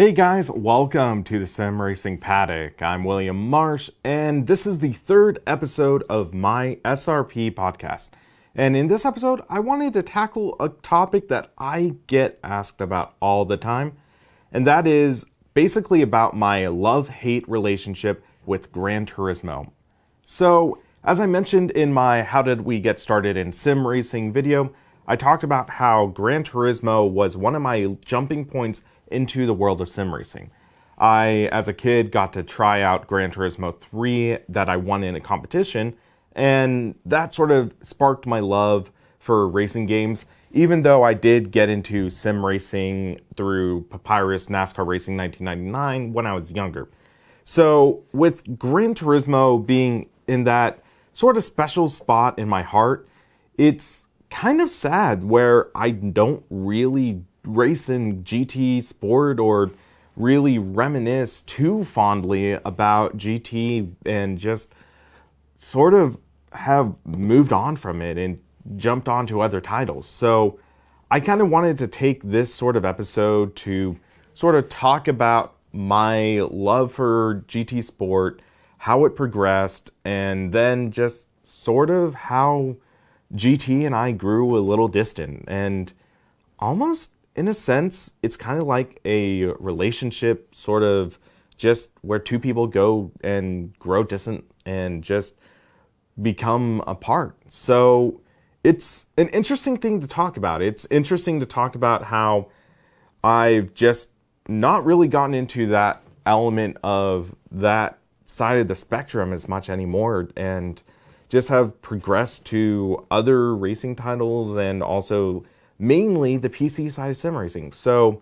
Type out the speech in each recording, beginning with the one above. Hey guys, welcome to the Sim Racing Paddock. I'm William Marsh, and this is the third episode of my SRP podcast. And in this episode, I wanted to tackle a topic that I get asked about all the time, and that is basically about my love-hate relationship with Gran Turismo. So, as I mentioned in my How Did We Get Started in Sim Racing video, I talked about how Gran Turismo was one of my jumping points into the world of sim racing. I, as a kid, got to try out Gran Turismo 3 that I won in a competition, and that sort of sparked my love for racing games, even though I did get into sim racing through Papyrus NASCAR Racing 1999 when I was younger. So with Gran Turismo being in that sort of special spot in my heart, it's kind of sad where I don't really race in GT Sport or really reminisce too fondly about GT and just sort of have moved on from it and jumped onto other titles. So I kind of wanted to take this sort of episode to sort of talk about my love for GT Sport, how it progressed, and then just sort of how GT and I grew a little distant. And almost, in a sense, it's kind of like a relationship, sort of just where two people go and grow distant and just become apart. So it's an interesting thing to talk about. It's interesting to talk about how I've just not really gotten into that element of that side of the spectrum as much anymore, and just have progressed to other racing titles and also mainly the PC side of sim racing. So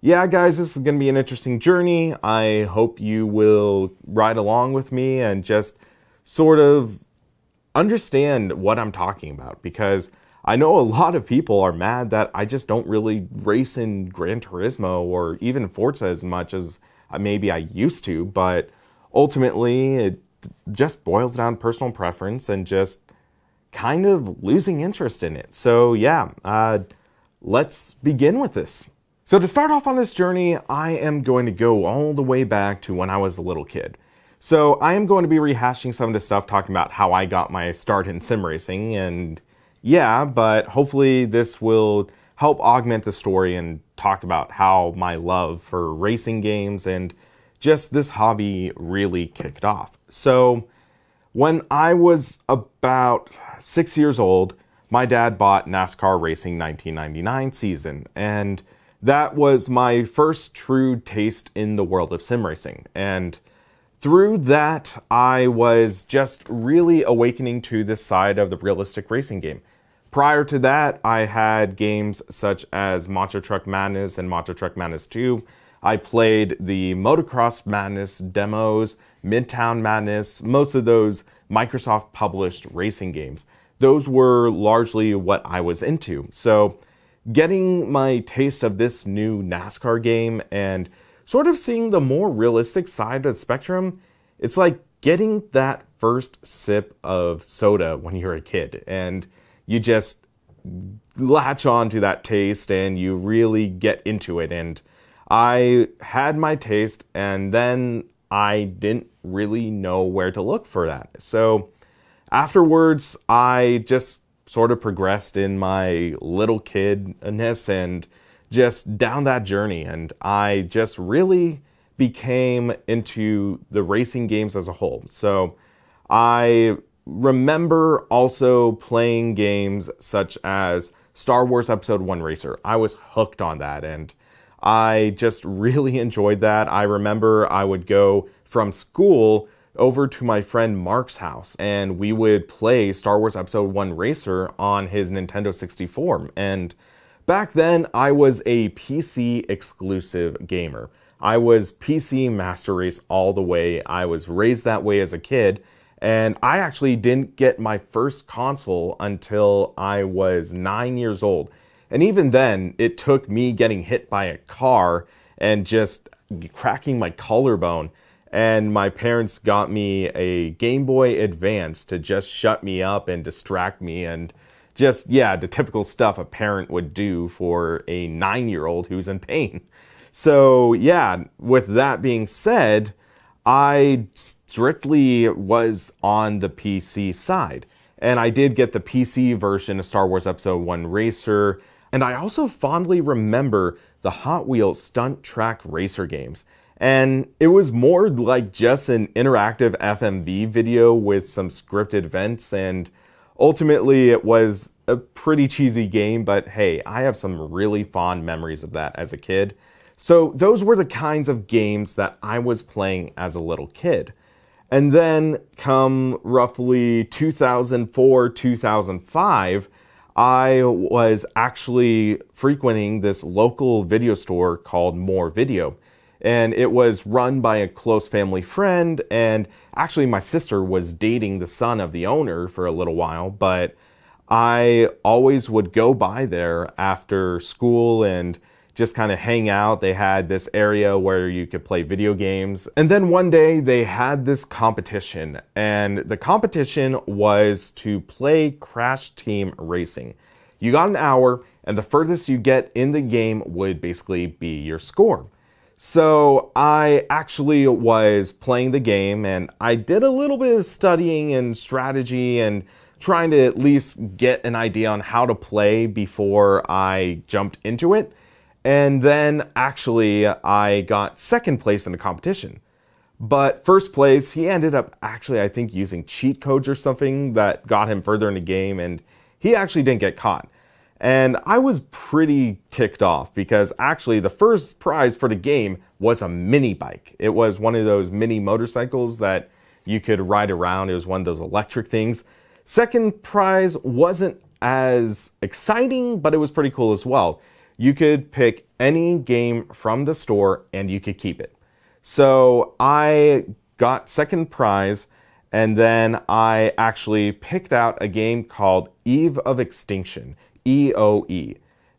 yeah, guys, this is going to be an interesting journey. I hope you will ride along with me and just sort of understand what I'm talking about, because I know a lot of people are mad that I just don't really race in Gran Turismo or even Forza as much as maybe I used to, but ultimately it just boils down to personal preference and just kind of losing interest in it. So yeah, let's begin with this. So to start off on this journey, I am going to go all the way back to when I was a little kid. So I am going to be rehashing some of the stuff talking about how I got my start in sim racing, and yeah, but hopefully this will help augment the story and talk about how my love for racing games and just this hobby really kicked off. So when I was about 6 years old, my dad bought NASCAR Racing 1999 season, and that was my first true taste in the world of sim racing. And through that, I was just really awakening to this side of the realistic racing game. Prior to that, I had games such as Monster Truck Madness and Monster Truck Madness 2. I played the Motocross Madness demos, Midtown Madness, most of those Microsoft published racing games. Those were largely what I was into. So getting my taste of this new NASCAR game and sort of seeing the more realistic side of the spectrum, it's like getting that first sip of soda when you're a kid and you just latch on to that taste and you really get into it. And I had my taste, and then I didn't really know where to look for that. So afterwards, I just sort of progressed in my little kidness and just down that journey. And I just really became into the racing games as a whole. So I remember also playing games such as Star Wars Episode 1 Racer. I was hooked on that, and I just really enjoyed that. I remember I would go from school over to my friend Mark's house, and we would play Star Wars Episode 1 Racer on his Nintendo 64. And back then, I was a PC exclusive gamer. I was PC Master Race all the way. I was raised that way as a kid, and I actually didn't get my first console until I was 9 years old. And even then, it took me getting hit by a car and just cracking my collarbone, and my parents got me a Game Boy Advance to just shut me up and distract me, and just, yeah, the typical stuff a parent would do for a 9-year-old who's in pain. So yeah, with that being said, I strictly was on the PC side. And I did get the PC version of Star Wars Episode 1 Racer. And I also fondly remember the Hot Wheels Stunt Track Racer games. And it was more like just an interactive FMV video with some scripted events, and ultimately it was a pretty cheesy game, but hey, I have some really fond memories of that as a kid. So those were the kinds of games that I was playing as a little kid. And then come roughly 2004, 2005, I was actually frequenting this local video store called More Video. And it was run by a close family friend, and actually my sister was dating the son of the owner for a little while, but I always would go by there after school and just kind of hang out. They had this area where you could play video games. And then one day they had this competition, and the competition was to play Crash Team Racing. You got an hour, and the furthest you get in the game would basically be your score. So I actually was playing the game, and I did a little bit of studying and strategy and trying to at least get an idea on how to play before I jumped into it. And then actually I got second place in the competition. But first place, he ended up actually, I think, using cheat codes or something that got him further in the game, and he actually didn't get caught. And I was pretty ticked off because actually the first prize for the game was a mini bike. It was one of those mini motorcycles that you could ride around. It was one of those electric things. Second prize wasn't as exciting, but it was pretty cool as well. You could pick any game from the store and you could keep it. So I got second prize, and then I actually picked out a game called Eve of Extinction. EOE.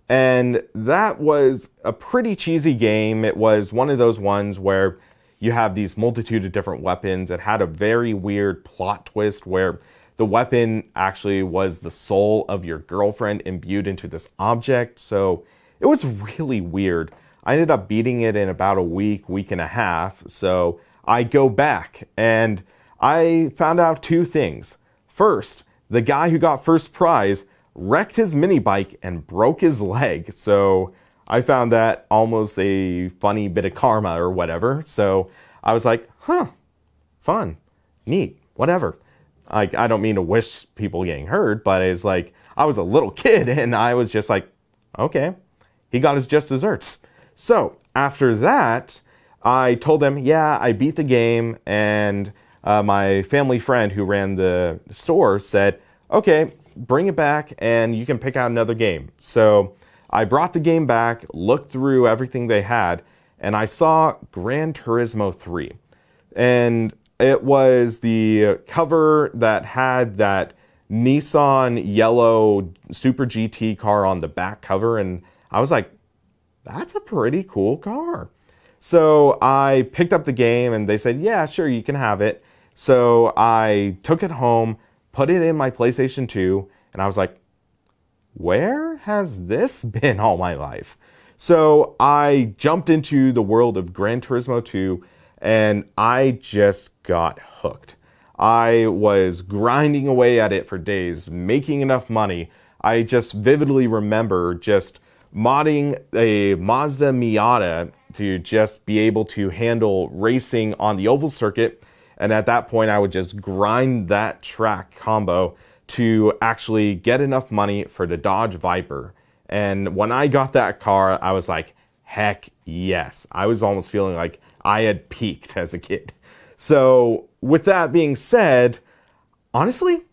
And that was a pretty cheesy game. It was one of those ones where you have these multitude of different weapons. It had a very weird plot twist where the weapon actually was the soul of your girlfriend imbued into this object. So it was really weird. I ended up beating it in about a week, week and a half. So I go back and I found out two things. First, the guy who got first prize wrecked his mini bike and broke his leg. So I found that almost a funny bit of karma or whatever. So I was like, huh, fun, neat, whatever. I don't mean to wish people getting hurt, but it's like, I was a little kid and I was just like, okay, he got his just desserts. So after that, I told them, yeah, I beat the game, and my family friend who ran the store said, okay, bring it back and you can pick out another game. So I brought the game back, looked through everything they had, and I saw Gran Turismo 3. And it was the cover that had that Nissan yellow Super GT car on the back cover. And I was like, that's a pretty cool car. So I picked up the game and they said, yeah, sure, you can have it. So I took it home, put it in my PlayStation 2, and I was like, where has this been all my life? So I jumped into the world of Gran Turismo 2, and I just got hooked. I was grinding away at it for days, making enough money. I just vividly remember just modding a Mazda Miata to just be able to handle racing on the oval circuit. And at that point, I would just grind that track combo to actually get enough money for the Dodge Viper. And when I got that car, I was like, heck yes. I was almost feeling like I had peaked as a kid. So with that being said, honestly,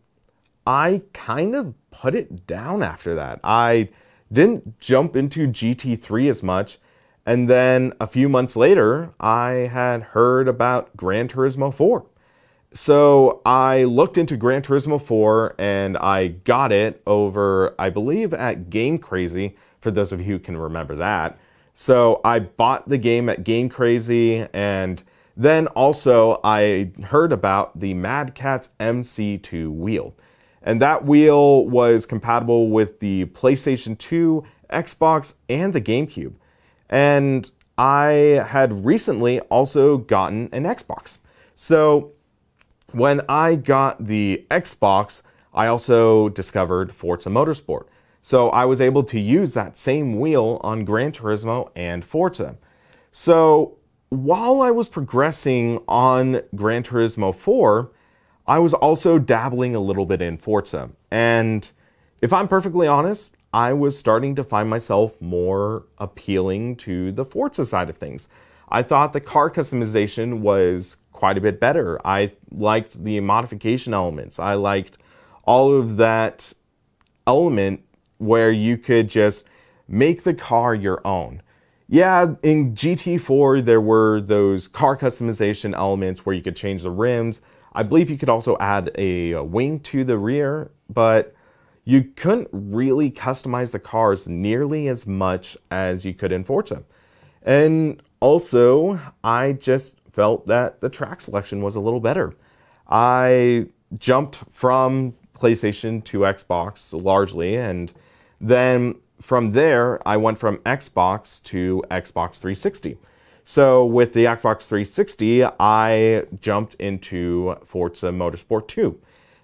I kind of put it down after that. I didn't jump into GT3 as much. And then a few months later, I had heard about Gran Turismo 4. So I looked into Gran Turismo 4 and I got it over, I believe, at Game Crazy, for those of you who can remember that. So I bought the game at Game Crazy, and then also I heard about the Mad Catz MC2 wheel. And that wheel was compatible with the PlayStation 2, Xbox, and the GameCube. And I had recently also gotten an Xbox. So when I got the Xbox, I also discovered Forza Motorsport. So I was able to use that same wheel on Gran Turismo and Forza. So while I was progressing on Gran Turismo 4, I was also dabbling a little bit in Forza. And if I'm perfectly honest, I was starting to find myself more appealing to the Forza side of things. I thought the car customization was quite a bit better. I liked the modification elements. I liked all of that element where you could just make the car your own. Yeah, in GT4, there were those car customization elements where you could change the rims. I believe you could also add a wing to the rear, but you couldn't really customize the cars nearly as much as you could in Forza. And also, I just felt that the track selection was a little better. I jumped from PlayStation to Xbox largely, and then from there, I went from Xbox to Xbox 360. So with the Xbox 360, I jumped into Forza Motorsport 2.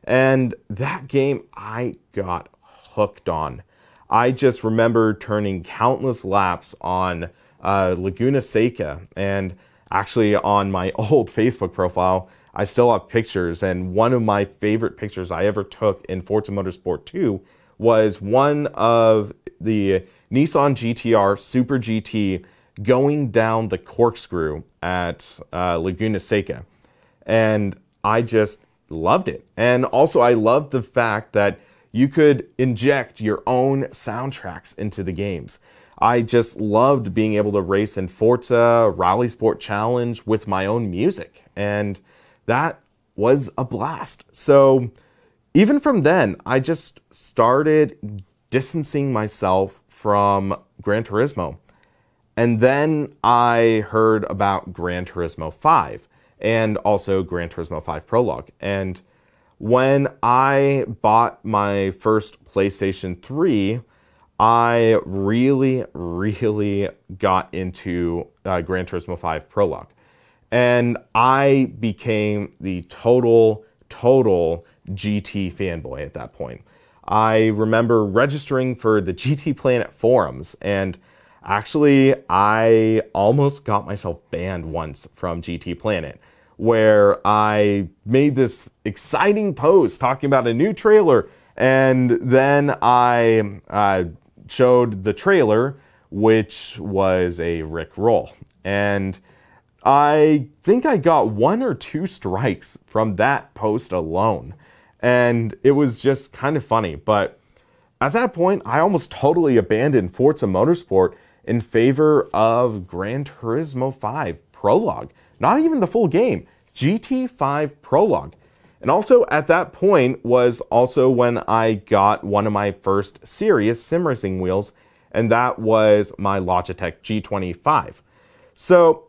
And that game I got hooked on. I just remember turning countless laps on Laguna Seca. And actually on my old Facebook profile, I still have pictures. And one of my favorite pictures I ever took in Forza Motorsport 2 was one of the Nissan GTR Super GT going down the corkscrew at Laguna Seca. And I just loved it. And also I loved the fact that you could inject your own soundtracks into the games. I just loved being able to race in Forza, Rally Sport Challenge with my own music. And that was a blast. So even from then, I just started distancing myself from Gran Turismo. And then I heard about Gran Turismo 5 and also Gran Turismo 5 Prologue. And when I bought my first PlayStation 3, I really got into Gran Turismo 5 Prologue. And I became the total GT fanboy at that point. I remember registering for the GT Planet forums, and actually I almost got myself banned once from GT Planet, where I made this exciting post talking about a new trailer, and then I showed the trailer, which was a Rickroll. And I think I got 1 or 2 strikes from that post alone. And it was just kind of funny. But at that point, I almost totally abandoned Forza Motorsport in favor of Gran Turismo 5 Prologue. Not even the full game, GT5 Prologue. And also at that point was also when I got one of my first serious sim racing wheels, and that was my Logitech G25. So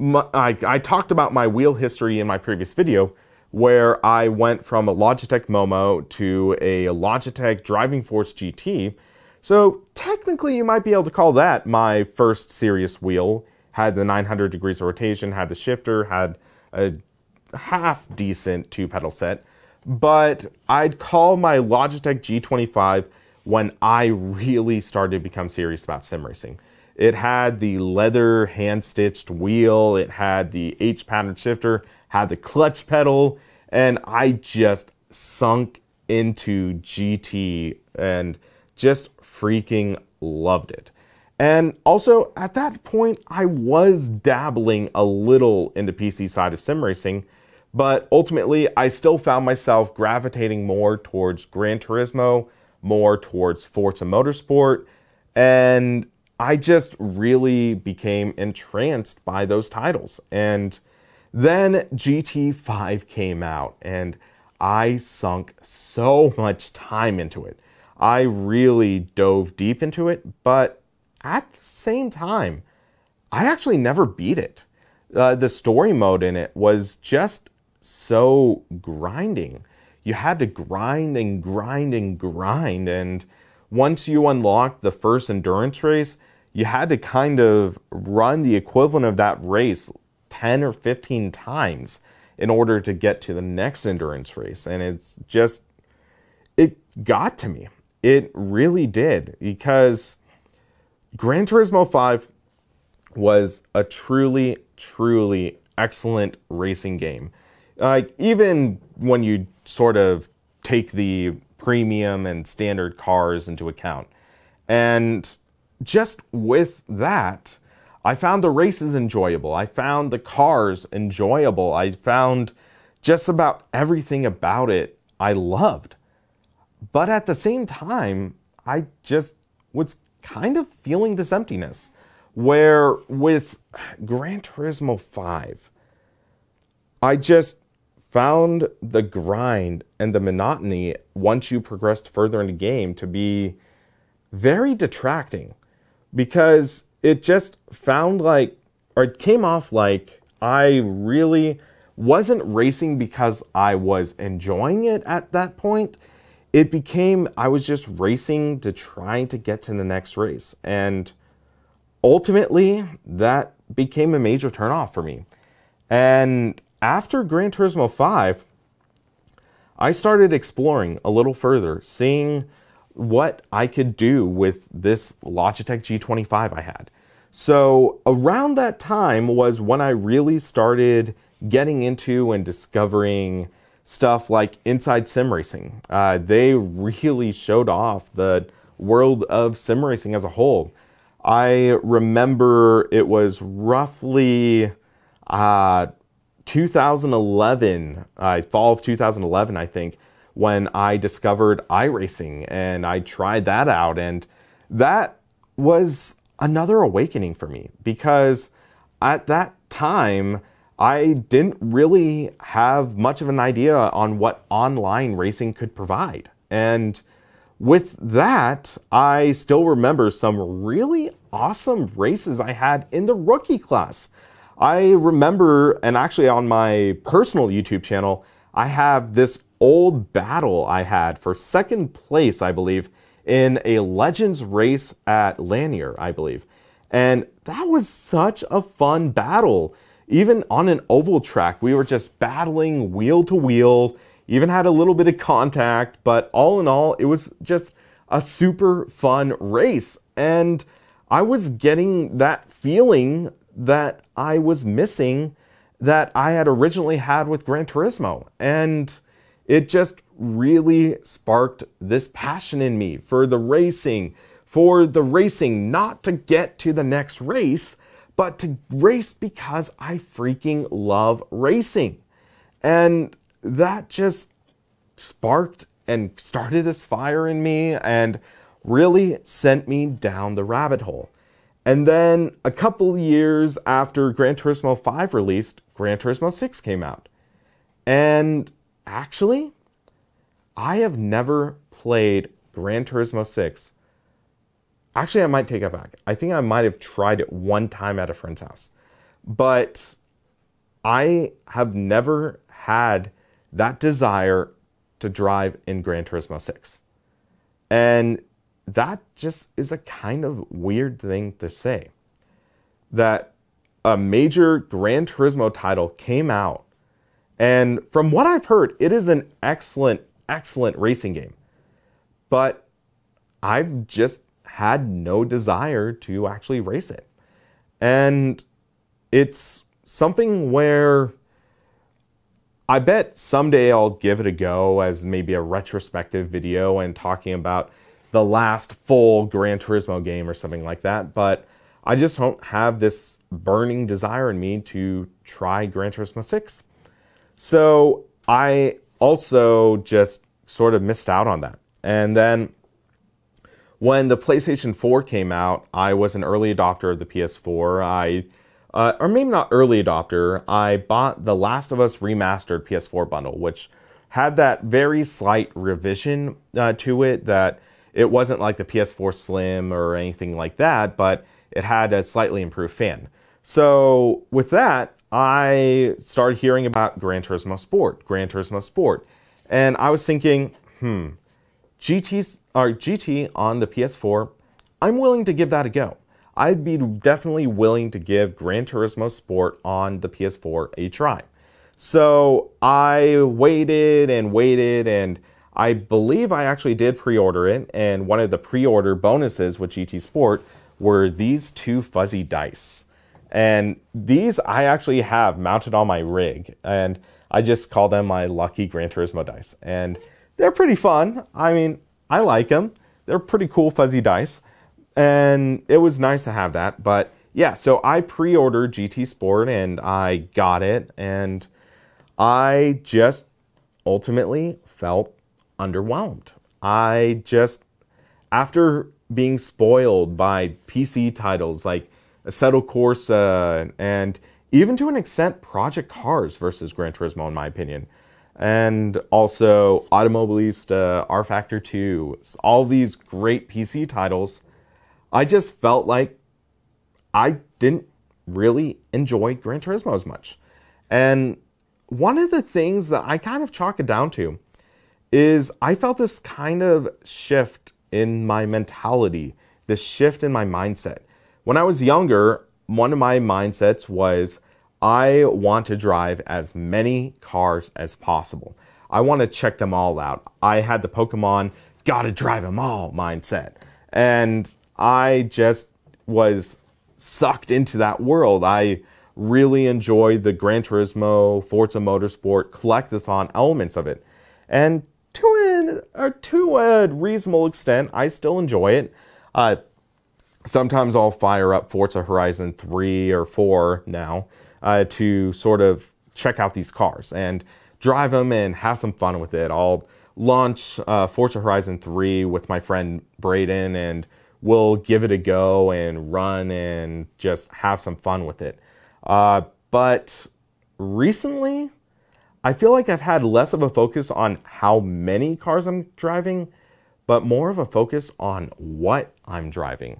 I talked about my wheel history in my previous video, where I went from a Logitech Momo to a Logitech Driving Force GT. So technically you might be able to call that my first serious wheel. Had the 900 degrees of rotation, had the shifter, had a half decent 2-pedal set. But I'd call my Logitech G25 when I really started to become serious about sim racing. It had the leather hand-stitched wheel, it had the H-pattern shifter, had the clutch pedal, and I just sunk into GT and just freaking loved it. And also, at that point, I was dabbling a little in the PC side of sim racing, but ultimately, I still found myself gravitating more towards Gran Turismo, more towards Forza Motorsport, and I just really became entranced by those titles. And then GT5 came out, and I sunk so much time into it. I really dove deep into it, but at the same time, I actually never beat it. The story mode in it was just so grinding. You had to grind and grind and grind, and once you unlocked the first endurance race, you had to kind of run the equivalent of that race 10 or 15 times in order to get to the next endurance race. And it's just, it got to me. It really did, because Gran Turismo 5 was a truly, truly excellent racing game. Even when you sort of take the premium and standard cars into account. And just with that, I found the races enjoyable. I found the cars enjoyable. I found just about everything about it I loved. But at the same time, I just was kind of feeling this emptiness. Where with Gran Turismo 5, I just found the grind and the monotony once you progressed further in the game to be very detracting. Because it just found like, or it came off like, I really wasn't racing because I was enjoying it at that point. It became, I was just racing to try to get to the next race. And ultimately, that became a major turnoff for me. And after Gran Turismo 5, I started exploring a little further, seeing what I could do with this Logitech G25 I had. So around that time was when I really started getting into and discovering stuff like Inside Sim Racing. They really showed off the world of sim racing as a whole. I remember it was roughly 2011, fall of 2011, I think, when I discovered iRacing, and I tried that out. And that was another awakening for me, because at that time, I didn't really have much of an idea on what online racing could provide. And with that, I still remember some really awesome races I had in the rookie class. I remember, and actually on my personal YouTube channel, I have this old battle I had for second place, I believe, in a Legends race at Lanier, I believe. And that was such a fun battle. Even on an oval track, we were just battling wheel to wheel, even had a little bit of contact, but all in all, it was just a super fun race. And I was getting that feeling that I was missing that I had originally had with Gran Turismo. And it just really sparked this passion in me for the racing, not to get to the next race, but to race because I freaking love racing. And that just sparked and started this fire in me and really sent me down the rabbit hole. And then a couple years after Gran Turismo 5 released, Gran Turismo 6 came out. And actually, I have never played Gran Turismo 6. Actually, I might take it back. I think I might have tried it one time at a friend's house. But I have never had that desire to drive in Gran Turismo 6. And that just is a kind of weird thing to say. That a major Gran Turismo title came out, and from what I've heard, it is an excellent, excellent racing game. But I've just had no desire to actually race it. And it's something where I bet someday I'll give it a go as maybe a retrospective video and talking about the last full Gran Turismo game or something like that. But I just don't have this burning desire in me to try Gran Turismo 6. So I also just sort of missed out on that. And then when the PlayStation 4 came out, I was an early adopter of the PS4. Or maybe not early adopter, I bought the Last of Us Remastered PS4 bundle, which had that very slight revision to it, that it wasn't like the PS4 Slim or anything like that, but it had a slightly improved fan. So with that, I started hearing about Gran Turismo Sport, Gran Turismo Sport. And I was thinking, GT on the PS4, I'm willing to give that a go. I'd be definitely willing to give Gran Turismo Sport on the PS4 a try. So I waited and waited, and I believe I actually did pre-order it, and one of the pre-order bonuses with GT Sport were these two fuzzy dice. And these I actually have mounted on my rig, and I just call them my lucky Gran Turismo dice. And they're pretty fun. I mean, I like them. They're pretty cool fuzzy dice. And it was nice to have that, but yeah, so I pre-ordered GT Sport and I got it, and I just ultimately felt underwhelmed. I just, after being spoiled by PC titles like Assetto Corsa and even to an extent Project Cars versus Gran Turismo in my opinion, and also Automobilista, R-Factor 2, all these great PC titles, I just felt like I didn't really enjoy Gran Turismo as much. And one of the things that I kind of chalk it down to is I felt this kind of shift in my mentality, this shift in my mindset. When I was younger, one of my mindsets was I want to drive as many cars as possible. I want to check them all out. I had the Pokemon, gotta drive them all mindset. And I just was sucked into that world. I really enjoyed the Gran Turismo, Forza Motorsport, collectathon elements of it. And to a reasonable extent, I still enjoy it. Sometimes I'll fire up Forza Horizon 3 or 4 now to sort of check out these cars and drive them and have some fun with it. I'll launch Forza Horizon 3 with my friend Brayden, and we'll give it a go and run and just have some fun with it. But recently, I feel like I've had less of a focus on how many cars I'm driving, but more of a focus on what I'm driving.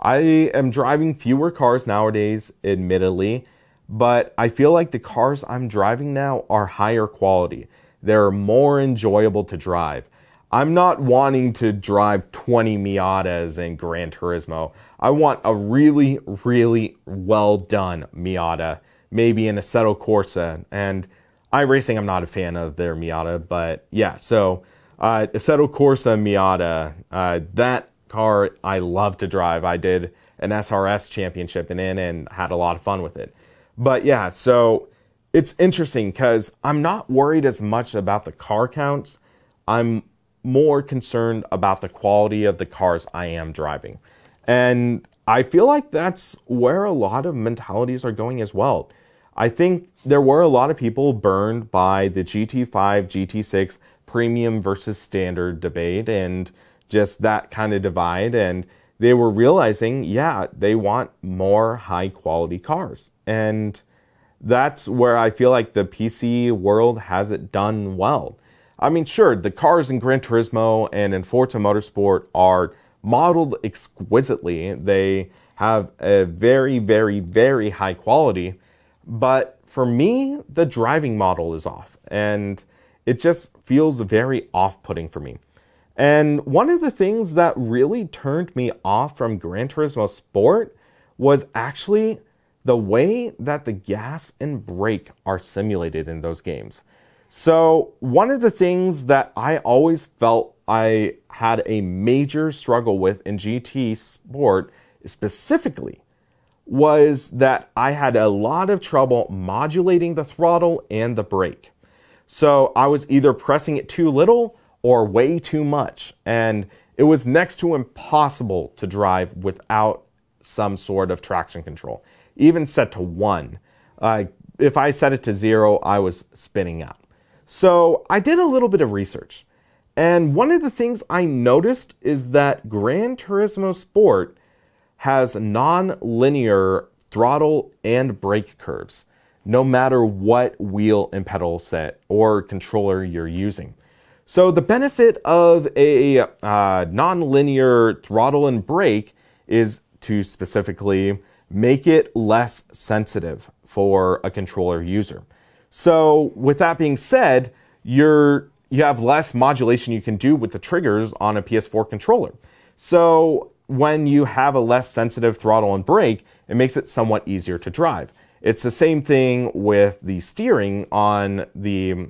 I am driving fewer cars nowadays, admittedly, but I feel like the cars I'm driving now are higher quality. They're more enjoyable to drive. I'm not wanting to drive 20 Miatas in Gran Turismo. I want a really, really well done Miata, maybe an Assetto Corsa. And iRacing, I'm not a fan of their Miata, but yeah, so Assetto Corsa Miata, that car I love to drive. I did an SRS championship and had a lot of fun with it. But yeah, so it's interesting because I'm not worried as much about the car counts. I'm more concerned about the quality of the cars I am driving. And I feel like that's where a lot of mentalities are going as well. I think there were a lot of people burned by the GT5, GT6 premium versus standard debate and just that kind of divide. And they were realizing, yeah, they want more high quality cars. And that's where I feel like the PC world has it done well. I mean, sure, the cars in Gran Turismo and in Forza Motorsport are modeled exquisitely. They have a very, very, very high quality. But for me, the driving model is off. And it just feels very off-putting for me. And one of the things that really turned me off from Gran Turismo Sport was actually the way that the gas and brake are simulated in those games. So one of the things that I always felt I had a major struggle with in GT Sport specifically was that I had a lot of trouble modulating the throttle and the brake. So I was either pressing it too little or way too much, and it was next to impossible to drive without some sort of traction control. Even set to 1, if I set it to 0, I was spinning out. So I did a little bit of research, and one of the things I noticed is that Gran Turismo Sport has non-linear throttle and brake curves, no matter what wheel and pedal set or controller you're using. So the benefit of a non-linear throttle and brake is to specifically make it less sensitive for a controller user. So with that being said, you have less modulation you can do with the triggers on a PS4 controller. So when you have a less sensitive throttle and brake, it makes it somewhat easier to drive. It's the same thing with the steering on the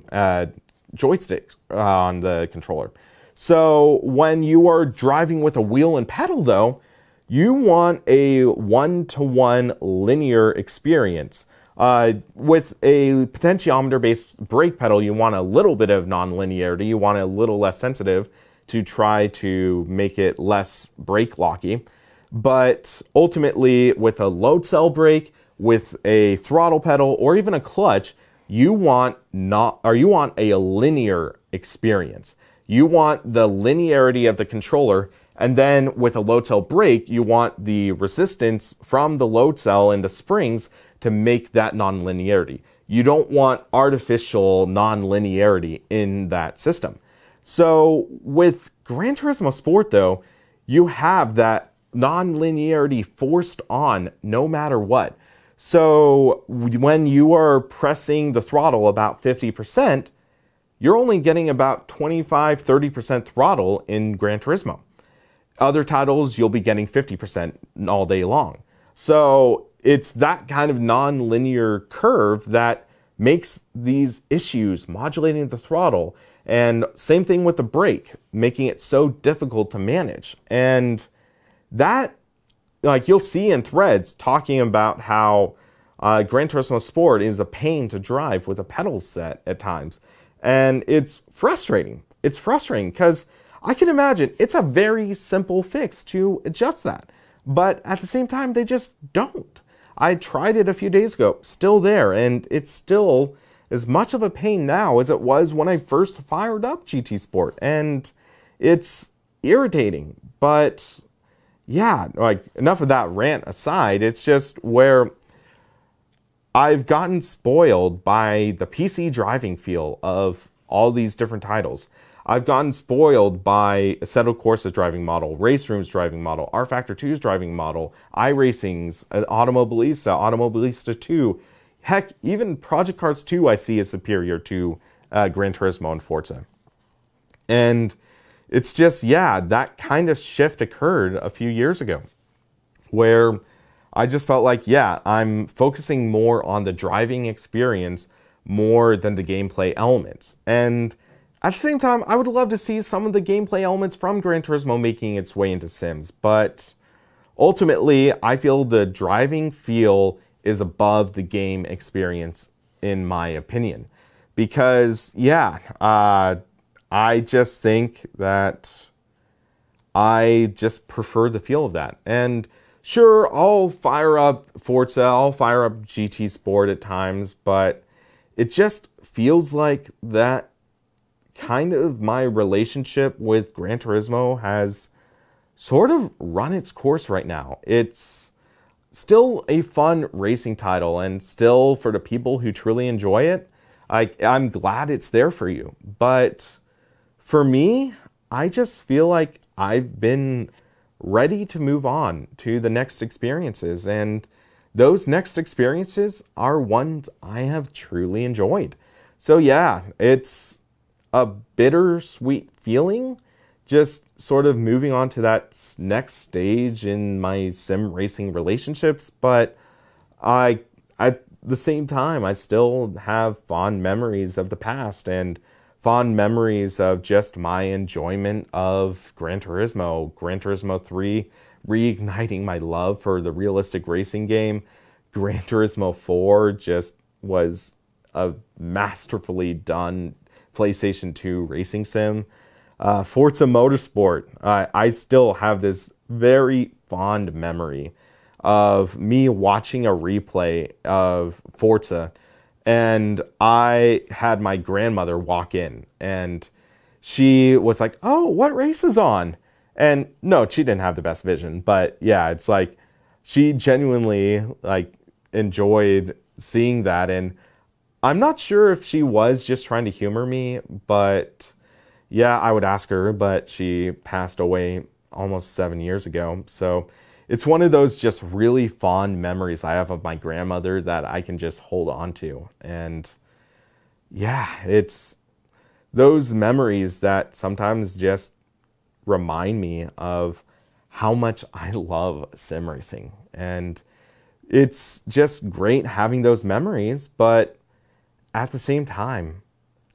joysticks on the controller. So when you are driving with a wheel and pedal though, you want a one-to-one linear experience. With a potentiometer-based brake pedal, you want a little bit of non-linearity. You want a little less sensitive to try to make it less brake locky. But ultimately, with a load cell brake, with a throttle pedal, or even a clutch, you want a linear experience. You want the linearity of the controller, and then with a load cell brake, you want the resistance from the load cell and the springs to make that non-linearity. You don't want artificial non-linearity in that system. So with Gran Turismo Sport though, you have that non-linearity forced on no matter what. So when you are pressing the throttle about 50%, you're only getting about 25, 30% throttle in Gran Turismo. Other titles, you'll be getting 50% all day long. So it's that kind of non-linear curve that makes these issues, modulating the throttle, and same thing with the brake, making it so difficult to manage. And that, like, you'll see in threads talking about how Gran Turismo Sport is a pain to drive with a pedal set at times. And it's frustrating. It's frustrating because I can imagine it's a very simple fix to adjust that. But at the same time, they just don't. I tried it a few days ago, still there, and it's still as much of a pain now as it was when I first fired up GT Sport. And it's irritating, but yeah, like, enough of that rant aside, it's just where I've gotten spoiled by the PC driving feel of all these different titles. I've gotten spoiled by Assetto Corsa's driving model, Race Room's driving model, R-Factor 2's driving model, iRacing's, Automobilista, Automobilista 2. Heck, even Project Cars 2 I see as superior to Gran Turismo and Forza. And it's just, yeah, that kind of shift occurred a few years ago where I just felt like, yeah, I'm focusing more on the driving experience more than the gameplay elements. And at the same time, I would love to see some of the gameplay elements from Gran Turismo making its way into Sims, but ultimately, I feel the driving feel is above the game experience, in my opinion. Because, yeah, I just think that I just prefer the feel of that. And sure, I'll fire up Forza, I'll fire up GT Sport at times, but it just feels like that kind of my relationship with Gran Turismo has sort of run its course right now. It's still a fun racing title, and still for the people who truly enjoy it, I'm glad it's there for you. But for me, I just feel like I've been ready to move on to the next experiences, and those next experiences are ones I have truly enjoyed. So yeah, it's a bittersweet feeling, just sort of moving on to that next stage in my sim racing relationships, but I, at the same time, I still have fond memories of the past and fond memories of just my enjoyment of Gran Turismo, Gran Turismo 3, reigniting my love for the realistic racing game. Gran Turismo 4 just was a masterfully done PlayStation 2 racing sim. Forza Motorsport, I still have this very fond memory of me watching a replay of Forza, and I had my grandmother walk in, and she was like, "Oh, what race is on?" And no, she didn't have the best vision, but yeah, it's like she genuinely like enjoyed seeing that. And I'm not sure if she was just trying to humor me, but yeah, I would ask her, but she passed away almost 7 years ago. So it's one of those just really fond memories I have of my grandmother that I can just hold on to. And yeah, it's those memories that sometimes just remind me of how much I love sim racing. And it's just great having those memories, but at the same time,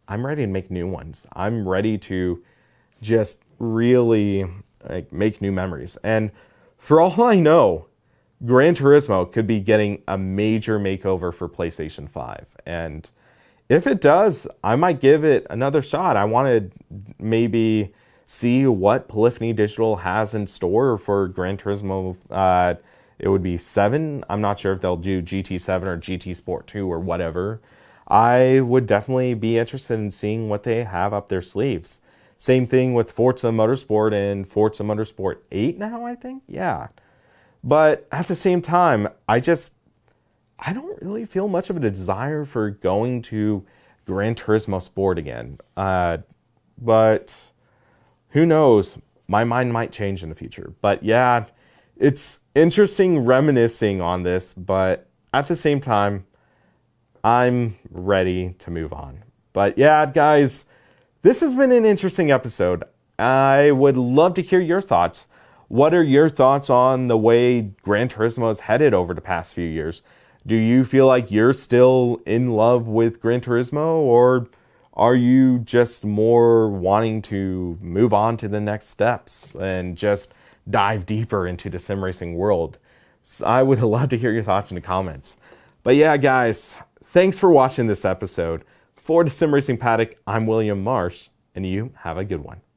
I'm ready to make new ones. I'm ready to just really make new memories. And for all I know, Gran Turismo could be getting a major makeover for PlayStation 5. And if it does, I might give it another shot. I want to maybe see what Polyphony Digital has in store for Gran Turismo. It would be 7. I'm not sure if they'll do GT7 or GT Sport 2 or whatever. I would definitely be interested in seeing what they have up their sleeves. Same thing with Forza Motorsport and Forza Motorsport 8 now, I think? Yeah. But at the same time, I don't really feel much of a desire for going to Gran Turismo Sport again. But who knows? My mind might change in the future. But yeah, it's interesting reminiscing on this, but at the same time, I'm ready to move on. But yeah, guys, this has been an interesting episode. I would love to hear your thoughts. What are your thoughts on the way Gran Turismo is headed over the past few years? Do you feel like you're still in love with Gran Turismo, or are you just more wanting to move on to the next steps and just dive deeper into the sim racing world? So I would love to hear your thoughts in the comments. But yeah, guys, thanks for watching this episode. For the Sim Racing Paddock, I'm William Marsh, and you have a good one.